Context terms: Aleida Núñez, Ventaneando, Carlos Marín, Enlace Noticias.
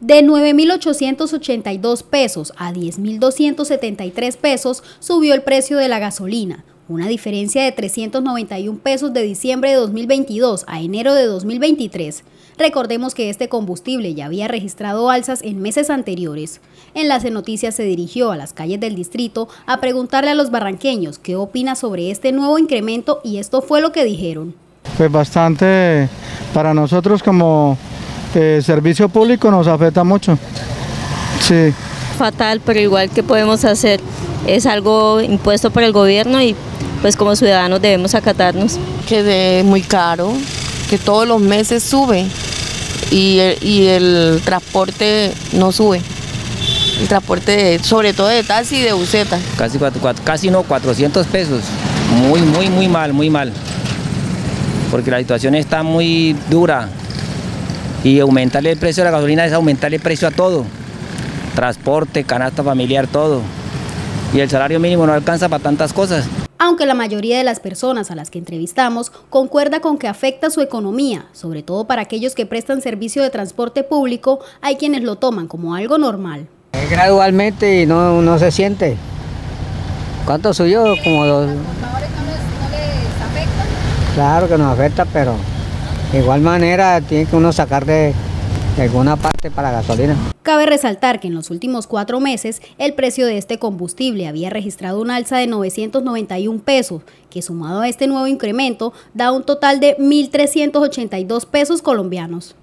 De 9.882 pesos a 10.273 pesos subió el precio de la gasolina, una diferencia de 391 pesos de diciembre de 2022 a enero de 2023. Recordemos que este combustible ya había registrado alzas en meses anteriores. Enlace Noticias se dirigió a las calles del distrito a preguntarle a los barranqueños qué opinan sobre este nuevo incremento y esto fue lo que dijeron. Pues bastante para nosotros como servicio público nos afecta mucho. Sí. Fatal, pero igual que podemos hacer, es algo impuesto por el gobierno y pues como ciudadanos debemos acatarnos. Que es muy caro, que todos los meses sube y el transporte no sube. El transporte sobre todo de taxi y de buseta. Casi 400 pesos. Muy mal. Porque la situación está muy dura. Y aumentarle el precio de la gasolina es aumentarle el precio a todo, transporte, canasta familiar, todo. Y el salario mínimo no alcanza para tantas cosas. Aunque la mayoría de las personas a las que entrevistamos concuerda con que afecta su economía, sobre todo para aquellos que prestan servicio de transporte público, hay quienes lo toman como algo normal. Gradualmente y no se siente. ¿Cuánto subió? Como los... ¿A los trabajadores no les afecta? Claro que nos afecta, pero... de igual manera tiene que uno sacar de alguna parte para gasolina. Cabe resaltar que en los últimos 4 meses el precio de este combustible había registrado un alza de 991 pesos, que sumado a este nuevo incremento da un total de 1.382 pesos colombianos.